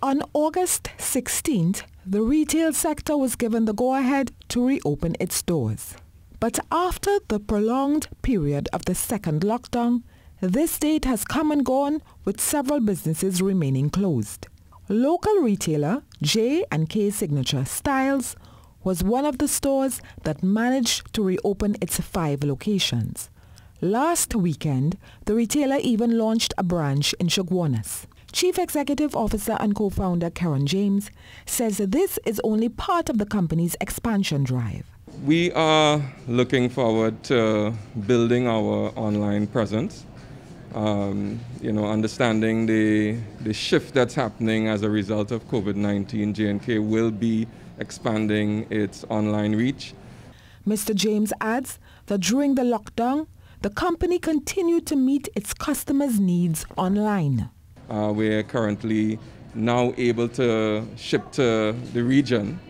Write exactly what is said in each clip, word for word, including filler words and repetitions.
On August sixteenth, the retail sector was given the go-ahead to reopen its doors. But after the prolonged period of the second lockdown, this date has come and gone, with several businesses remaining closed. Local retailer J and K Signature Styles was one of the stores that managed to reopen its five locations. Last weekend, the retailer even launched a branch in Chaguanas. Chief Executive Officer and co-founder Karen James says this is only part of the company's expansion drive. We are looking forward to building our online presence, um, you know, understanding the, the shift that's happening as a result of COVID nineteen. J and K will be expanding its online reach. Mister James adds that during the lockdown, the company continued to meet its customers' needs online. Uh, we're currently now able to ship to the region,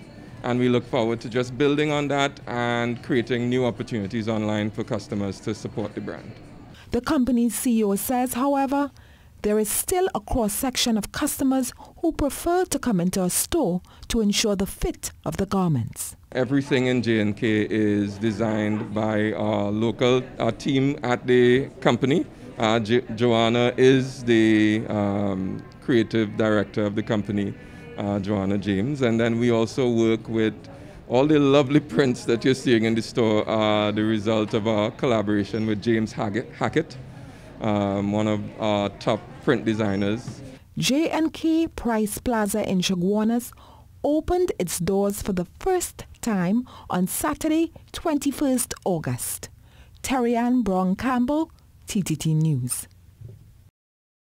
and we look forward to just building on that and creating new opportunities online for customers to support the brand. The company's C E O says, however, there is still a cross-section of customers who prefer to come into a store to ensure the fit of the garments. Everything in J and K is designed by our local our team at the company. Uh, Joanna is the um, creative director of the company, uh, Joanna James. And then we also work with all the lovely prints that you're seeing in the store, uh, the result of our collaboration with James Hackett, um, one of our top print designers. J and K Price Plaza in Chaguanas opened its doors for the first time on Saturday, twenty-first August. Terry-Ann Browne-Campbell, T T T News.